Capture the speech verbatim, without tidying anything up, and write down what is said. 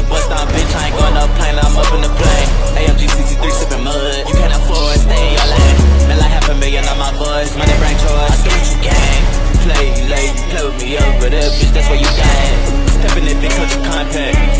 a bust down, bitch, I ain't going no plane, I'm up in the plane. A M G sixty-three sippin' mud, you can't afford, stay in your lane. Man, like half a million on my voice, money bring choice, I see what you gain. Play, you lay, you play with me over there, bitch, that's where you gain. Steppin' in big country compact.